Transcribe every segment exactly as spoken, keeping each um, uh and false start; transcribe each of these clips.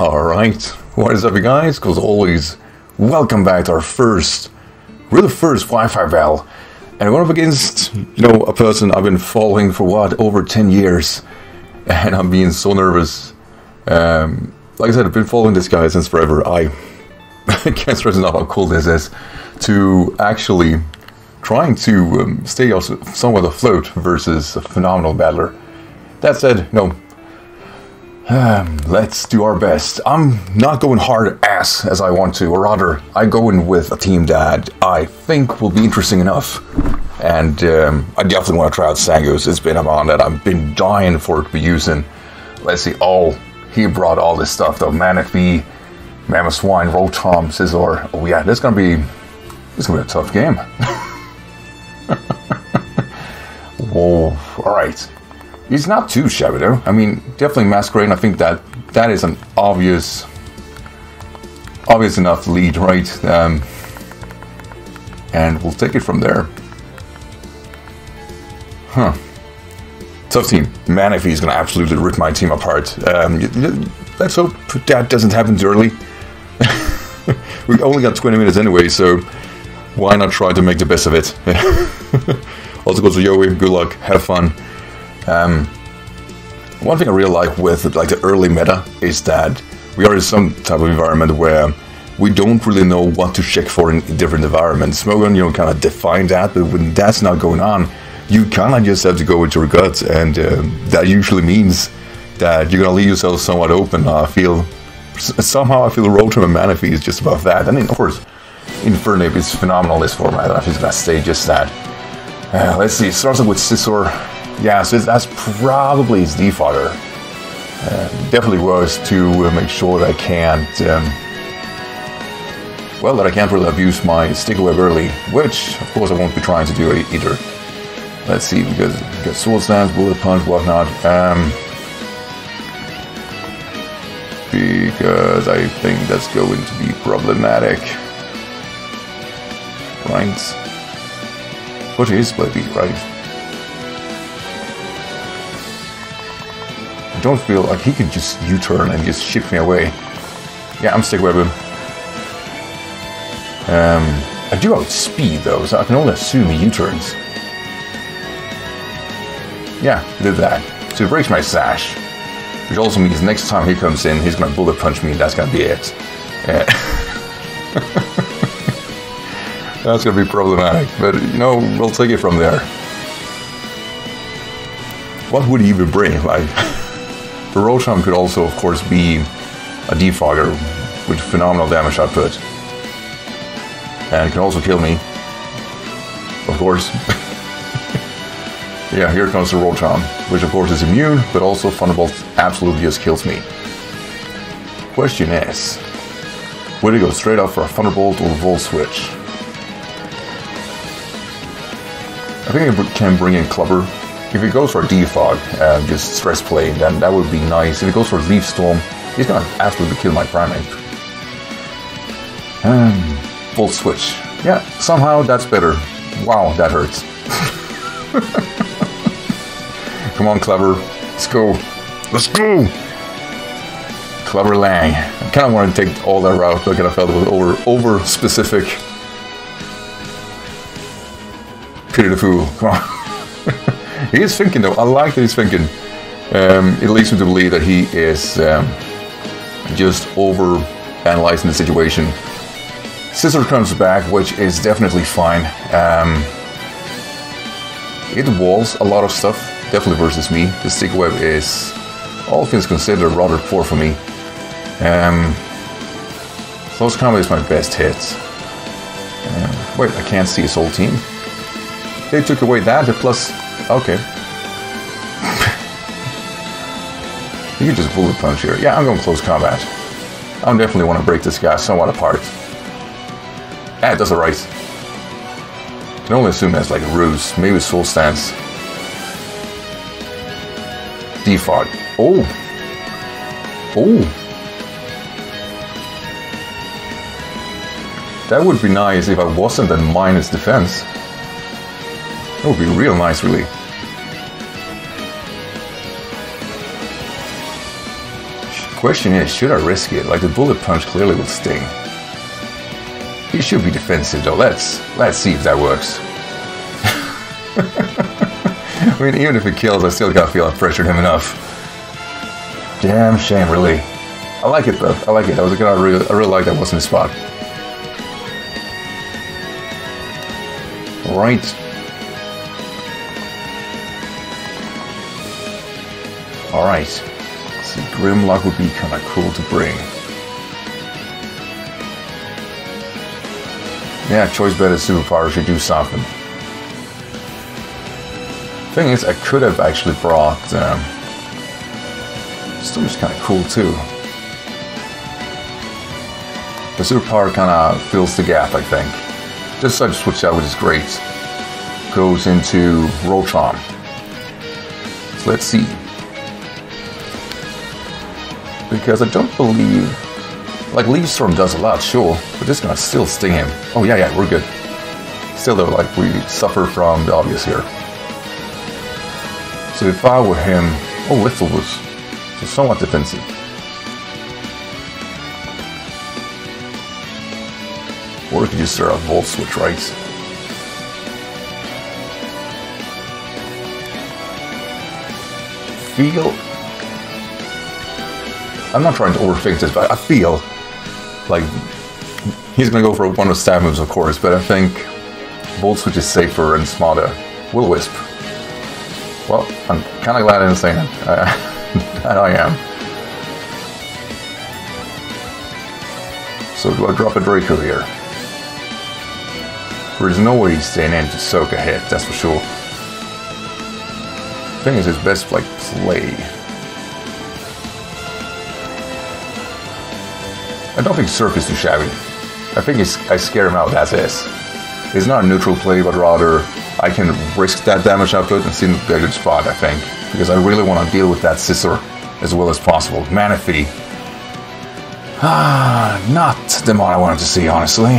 Alright, what is up you guys, cause always, welcome back to our first, really first Wi-Fi battle. And we're up against, you know, a person I've been following for what, over ten years. And I'm being so nervous. Um, like I said, I've been following this guy since forever. I can't stress enough how cool this is. To actually trying to um, stay also somewhat afloat versus a phenomenal battler. That said, no. Um, let's do our best. I'm not going hard ass as I want to, or rather, I go in with a team that I think will be interesting enough. And um, I definitely want to try out Sangus. It's been a mon that I've been dying for to be using. Let's see, oh, he brought all this stuff though. Manaphy, Mamoswine, Rotom, Scizor. Oh yeah, this is gonna be, this is gonna be a tough game. Whoa, all right. He's not too shabby though. I mean, definitely Masquerain. I think that that is an obvious, obvious enough lead, right? Um, and we'll take it from there. Huh. Tough team. Manaphy is going to absolutely rip my team apart. Um, let's hope that doesn't happen too early. We only got twenty minutes anyway, so why not try to make the best of it? Also goes to Joey. Good luck. Have fun. Um, one thing I really like with like the early meta is that we are in some type of environment where we don't really know what to check for in different environments. Smogon, you know, kind of define that, but when that's not going on, you kind of just have to go with your gut, and uh, that usually means that you're gonna leave yourself somewhat open. I feel somehow I feel Rotom and Manaphy is just about that, and then, of course, Infernape is phenomenal this format. I don't know if he's gonna stay just that. Uh, let's see. It starts off with Scizor. Yeah, so that's probably his defaulter. Uh, definitely was to uh, make sure that I can't, um, well, that I can't really abuse my Sticky Web early, which, of course, I won't be trying to do either. Let's see, because we've got Sword Stance, Bullet Punch, whatnot. Um, because I think that's going to be problematic. Right? What is Blade, right? I don't feel like he could just U-turn and just ship me away. Yeah, I'm Sticky Web. Um, I do have speed though, so I can only assume he U-turns. Yeah, did that. So he breaks my sash, which also means next time he comes in, he's gonna bullet punch me, and that's gonna be it. Uh, that's gonna be problematic, but you know, we'll take it from there. What would he even bring? Like. But Rotom could also, of course, be a defogger with phenomenal damage output. And can also kill me. Of course. Yeah, here comes the Rotom, which of course is immune, but also Thunderbolt absolutely just kills me. Question is, would it go straight up for a Thunderbolt or Volt Switch? I think it can bring in Clubber. If it goes for Defog, uh, just stress play, then that would be nice. If it goes for Leaf Storm, he's gonna absolutely kill my Primate. Um, Volt Switch. Yeah, somehow that's better. Wow, that hurts. Come on, Clever. Let's go. Let's go! Clever Lang. I kinda wanna take all that route, but I kinda felt it was over, over specific. Pity the fool. Come on. He is thinking though, I like that he's thinking. Um, it leads me to believe that he is um, just over analyzing the situation. Scizor comes back, which is definitely fine. Um, it walls a lot of stuff, definitely versus me. The Sticky Web is, all things considered, rather poor for me. Um, close combat is my best hit. Uh, wait, I can't see his whole team. They took away that, the plus. Okay. You can just bullet punch here. Yeah, I'm going close combat. I definitely want to break this guy somewhat apart. Ah, it does it right. Can only assume that's like a ruse. Maybe Soul Stance. Defog. Oh. Oh. That would be nice if I wasn't at minus defense. That would be real nice, really. question is, should I risk it? Like, the Bullet Punch clearly will sting. He should be defensive though. Let's let's see if that works. I mean, even if it kills, I still gotta feel I pressured him enough. Damn shame, really. I like it though. I like it. I was gonna. I really, I really like that wasn't his spot. Right. All right. See, Grimlock would be kind of cool to bring. Yeah, choice better superpower should do something. Thing is, I could have actually brought. Um, Storm's kind of cool too. The superpower kind of fills the gap, I think. Just side switch out, which is great. Goes into Rotom. So let's see. Because I don't believe... Like, Leaf Storm does a lot, sure, but this gonna still sting him. Oh yeah, yeah, we're good. Still though, like, we suffer from the obvious here. So if I were him... Oh, Wizzle was so somewhat defensive. Or we could just throw a Volt Switch, right? Feel... I'm not trying to overthink this, but I feel like he's going to go for one of stab moves, of course, but I think Volt Switch is safer and smarter. Will-O-Wisp. Well, I'm kind of glad I didn't say that. Uh, that I am. So do I drop a Draco here? There's no way he's staying in to soak a hit, that's for sure. I think it's his best, like, play. I don't think Surf is too shabby. I think it's, I scare him out, that's it. It's not a neutral play, but rather I can risk that damage output and see him in a good spot, I think. Because I really want to deal with that Scizor as well as possible. Manaphy. Ah, not the mod I wanted to see, honestly.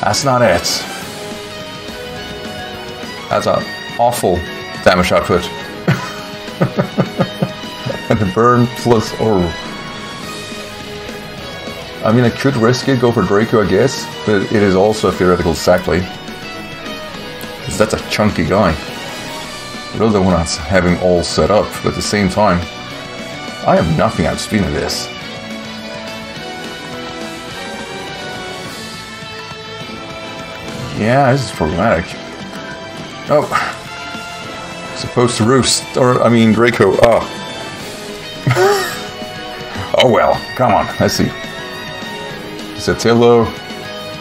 That's not it. That's an awful damage output. And the burn plus or... I mean, I could risk it, go for Draco, I guess, but it is also a theoretical sack play. Because that's a chunky guy. I really don't want to have him all set up, but at the same time, I have nothing outspeed in this. Yeah, this is problematic. Oh. Supposed to Roost, or, I mean, Draco, oh. Oh well, come on, let's see. Zotillo,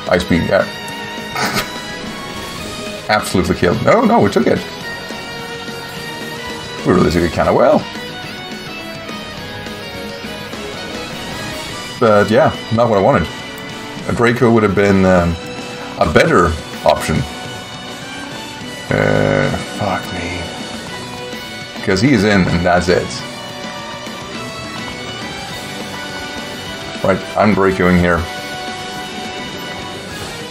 Ice Beam, yeah. Absolutely killed. No, no, we took it. We really took it kind of well. But yeah, not what I wanted. A Draco would have been... Um, a better option. Uh, fuck me. Because he's in and that's it. Right, I'm Dracoing here.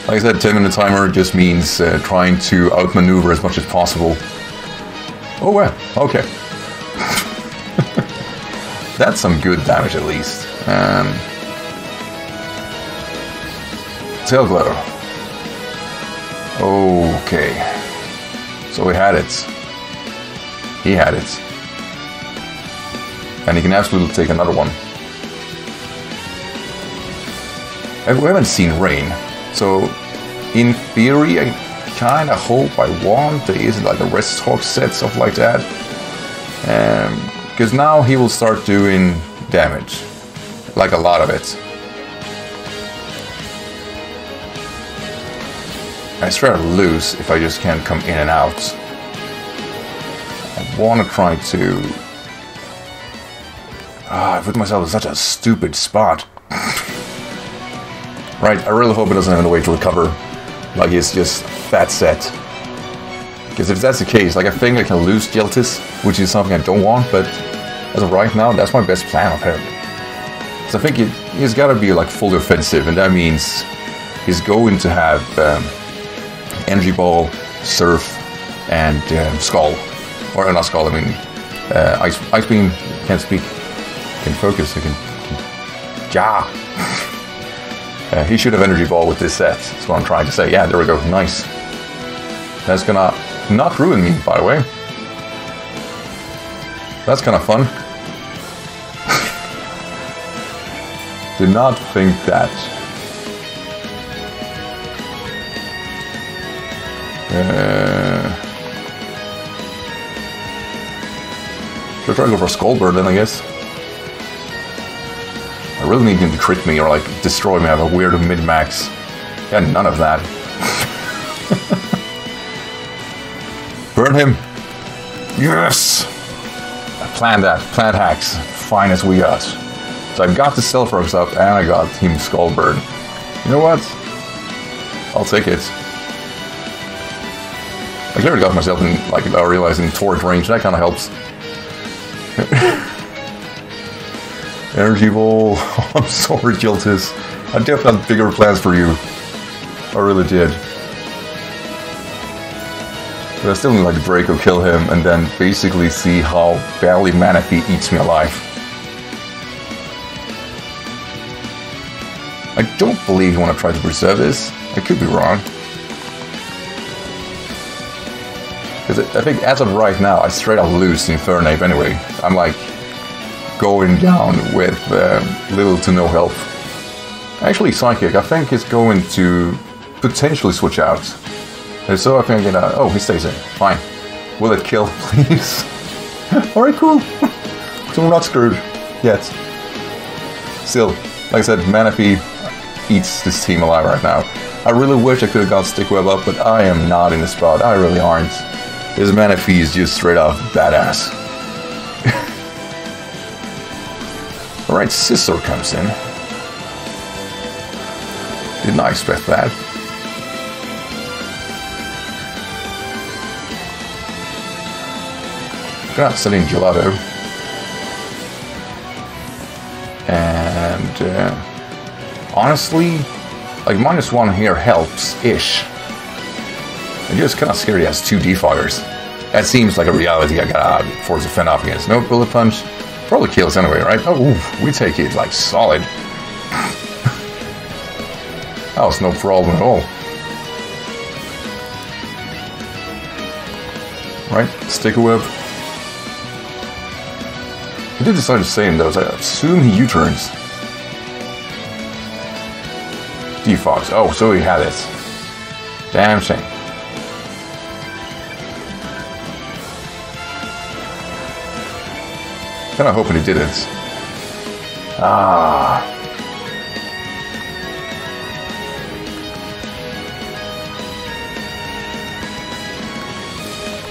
Like I said, ten minute timer just means uh, trying to outmaneuver as much as possible. Oh well, okay. That's some good damage at least. Um, Tailglow. Okay, so we had it. He had it. And he can absolutely take another one. We haven't seen rain, so in theory I kinda hope I want there isn't like a RestoChesto set, stuff like that. Because um, now he will start doing damage. Like a lot of it. I swear I'll lose if I just can't come in and out. I want to try to... Ah, I put myself in such a stupid spot. Right, I really hope it doesn't have a way to recover. Like, it's just fat set. Because if that's the case, like, I think I can lose Geltus, which is something I don't want, but as of right now, that's my best plan, apparently. So I think it, it's gotta be, like, fully offensive, and that means he's going to have... Um, Energy Ball, Surf, and um, Scald. Or not Scald, I mean, uh, Ice, Ice Beam, can't speak. can focus, he can, can ja. Uh, he should have Energy Ball with this set, that's what I'm trying to say. Yeah, there we go, nice. That's gonna not ruin me, by the way. That's kind of fun. Did not think that. Uh, should I try to go for Scald Bird then, I guess? I really need him to crit me or like destroy me. I have a weird mid-max. Yeah, none of that. Burn him. Yes! I planned that. Plant hacks. Fine as we got. So I got the Selfrox up, and I got Team Scald Bird. You know what? I'll take it. I clearly got myself in, like, I realized in Torrent range. That kind of helps. Energy Ball. I'm sorry, Jiltus. I definitely had bigger plans for you. I really did. But I still need, like, Draco kill him, and then basically see how badly Manaphy eats me alive. I don't believe you want to try to preserve this. I could be wrong. Because I think as of right now, I straight up lose the Infernape anyway. I'm like going down with um, little to no health. Actually, Psychic, I think, is going to potentially switch out. And so I think I'm gonna. Oh, he stays in. Fine. Will it kill, please? Alright, cool. So we're not screwed yet. Still, like I said, Manaphy eats this team alive right now. I really wish I could have got Sticky Web up, but I am not in the spot. I really aren't. This Manaphy is just straight off badass. Alright, Scizor comes in. Did not expect that. Gonna set in Gelato. And uh, honestly, like minus one here helps-ish. It just kind of scary as two defogers. That seems like a reality I gotta force a fend off against. No Bullet Punch. Probably kills anyway, right? Oh, ooh, we take it like solid. That was no problem at all. Right, Sticky Web. He did decide to stay in those. I assume he U-turns. Defogs. Oh, so he had it. Damn shame. Kind of hoping he didn't. Ah.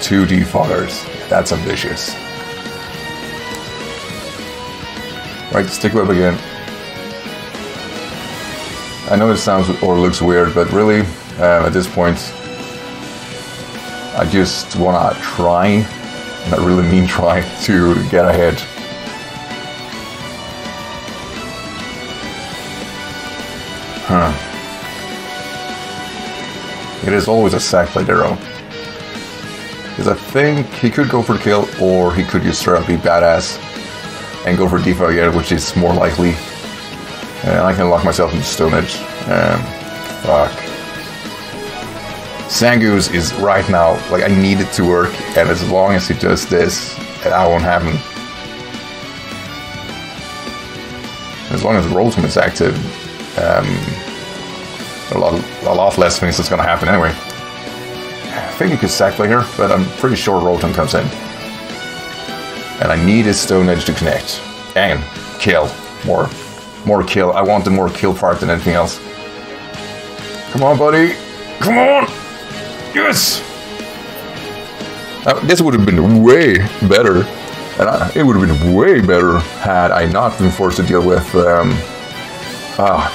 Two defoggers. That's ambitious. Right, Sticky Web again. I know it sounds or looks weird, but really, um, at this point, I just want to try, and I really mean try, to get ahead. Huh. It is always a sack play, Darrow. Because I think he could go for the kill, or he could just straight up be badass and go for defog again, which is more likely. And I can lock myself into Stone Edge. Um, fuck. Zangoose is right now, like, I need it to work, and as long as he does this, that won't happen. As long as Rotom is active, um, a lot, a lot less things that's gonna happen anyway. I think you could sack play here, but I'm pretty sure Rotom comes in. And I need his Stone Edge to connect. And kill. More. More kill. I want the more kill part than anything else. Come on, buddy. Come on! Yes! Uh, this would have been way better. And I, it would have been way better had I not been forced to deal with... Um, ah.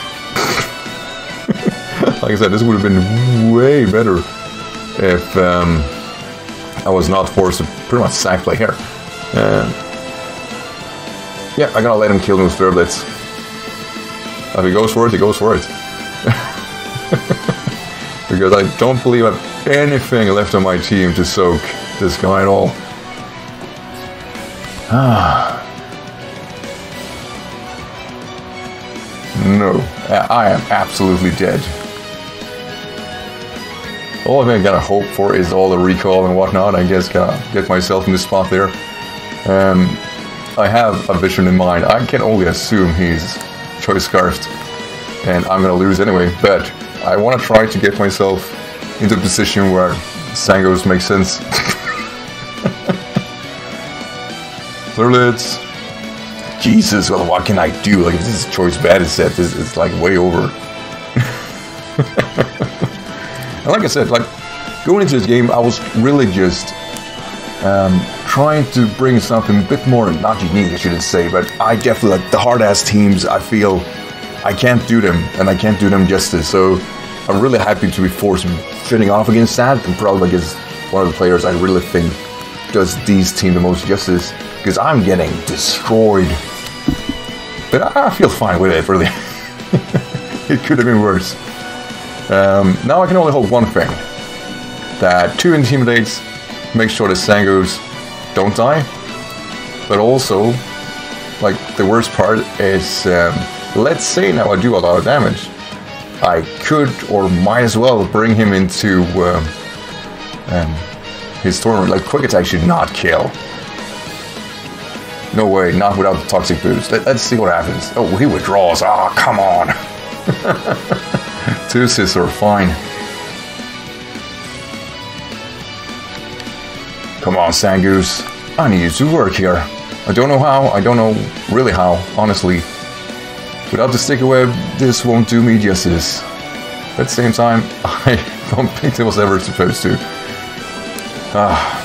Like I said, this would have been way better if um, I was not forced to pretty much sack play here. Uh, yeah, I gotta let him kill me with Flare Blitz. If he goes for it, he goes for it. Because I don't believe I have anything left on my team to soak this guy at all. Ah. no. I am absolutely dead. All I've got to hope for is all the recoil and whatnot. I guess gotta get myself in this spot there. Um, I have a vision in mind. I can only assume he's choice scarfed, and I'm gonna lose anyway. But I want to try to get myself into a position where Sangus makes sense. Thrillids. Jesus, well, what can I do? Like, if this is choice bad is set, this is like way over. And like I said, like, going into this game, I was really just um, trying to bring something a bit more, not unique, I shouldn't say, but I definitely, like, the hard-ass teams, I feel I can't do them, and I can't do them justice, so I'm really happy to be forced fitting off against that, and probably against one of the players I really think does these team the most justice, because I'm getting destroyed. But I feel fine with it, really. It could have been worse. Um, now I can only hope one thing, that two Intimidates make sure the Zangoose don't die, but also, like, the worst part is, um, let's say now I do a lot of damage, I could or might as well bring him into um, um, his tournament. Like, Quick Attack should not kill. No way, not without the Toxic Boost. Let, let's see what happens. Oh, he withdraws, ah, oh, come on! Two Scizor, fine. Come on, Sangus. I need you to work here. I don't know how, I don't know really how, honestly. Without the Sticky Web, this won't do me justice. At the same time, I don't think it was ever supposed to. Ah,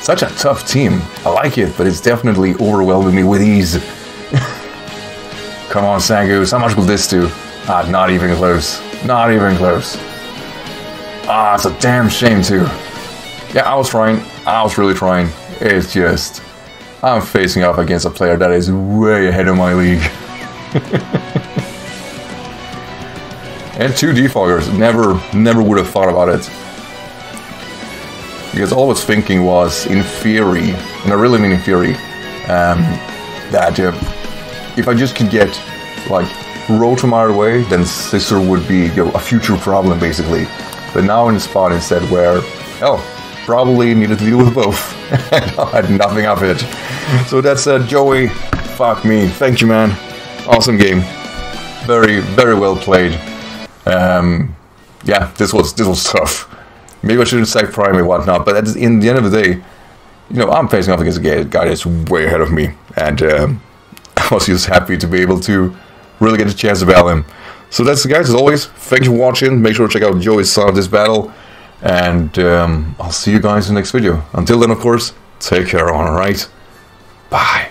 such a tough team. I like it, but it's definitely overwhelming me with ease. Come on, Sangus, how much will this do? Ah, not even close. Not even close. Ah, it's a damn shame too. Yeah, I was trying. I was really trying. It's just... I'm facing up against a player that is way ahead of my league. And two defoggers. Never, never would have thought about it. Because all I was thinking was, in theory, and I really mean in theory, um, that uh, if I just could get, like, Rotom out of the way, then Scizor would be, you know, a future problem, basically. But now in a spot instead where, oh, probably needed to deal with both. And I had nothing of it. So that's uh, Joey. Fuck me. Thank you, man. Awesome game. Very, very well played. Um, yeah, this was this was tough. Maybe I shouldn't say primary and whatnot, but at, in the end of the day, you know, I'm facing off against a guy that's way ahead of me. And um, I was just happy to be able to really get a chance to battle him. So that's it, guys. As always, thank you for watching. Make sure to check out Joey's side of this battle. And um, I'll see you guys in the next video. Until then, of course, take care, alright? Bye.